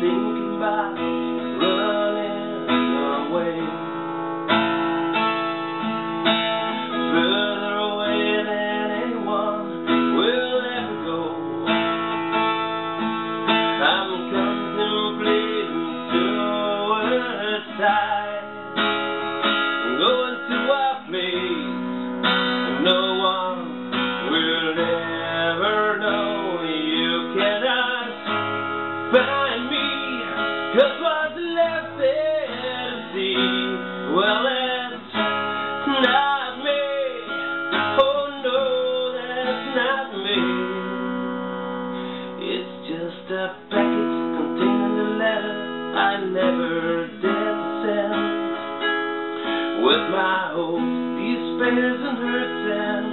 thinking about running away, further away than anyone will ever go. I'm contemplating suicide, going to a place no one will ever know. You cannot find me, 'cause what's left empty. Well, it's not me. Oh no, that's not me. It's just a package containing a letter I never dared to send. With my hopes, despairs and hurts, and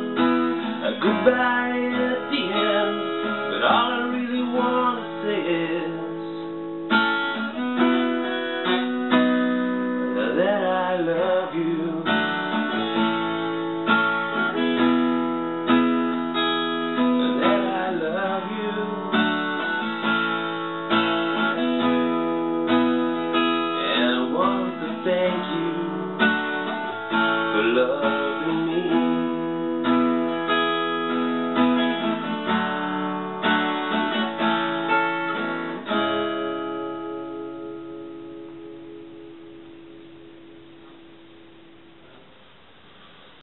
a goodbye at the end. But all I really want to say is that I love you. That I love you. And I want to thank you for loving me.